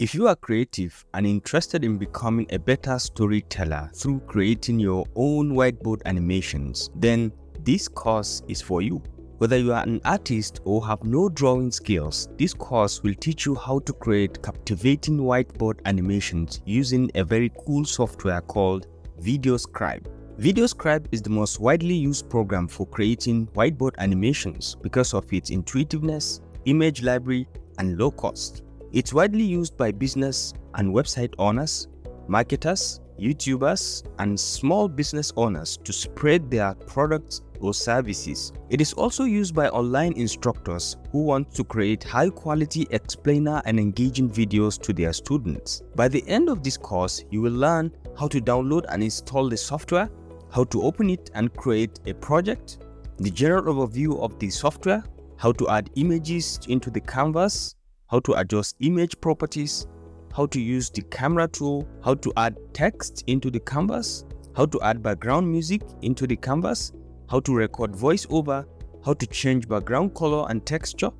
If you are creative and interested in becoming a better storyteller through creating your own whiteboard animations, then this course is for you. Whether you are an artist or have no drawing skills, this course will teach you how to create captivating whiteboard animations using a very cool software called VideoScribe. VideoScribe is the most widely used program for creating whiteboard animations because of its intuitiveness, image library, and low cost. It's widely used by business and website owners, marketers, YouTubers, and small business owners to spread their products or services. It is also used by online instructors who want to create high-quality explainer and engaging videos to their students. By the end of this course, you will learn how to download and install the software, how to open it and create a project, the general overview of the software, how to add images into the canvas, how to adjust image properties, how to use the camera tool, how to add text into the canvas, how to add background music into the canvas, how to record voiceover, how to change background color and texture,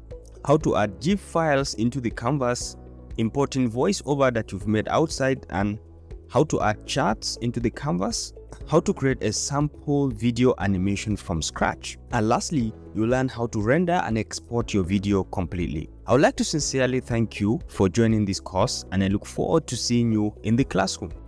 how to add GIF files into the canvas, importing voiceover that you've made outside, and how to add charts into the canvas, how to create a sample video animation from scratch. And lastly, you learn how to render and export your video completely. I would like to sincerely thank you for joining this course, and I look forward to seeing you in the classroom.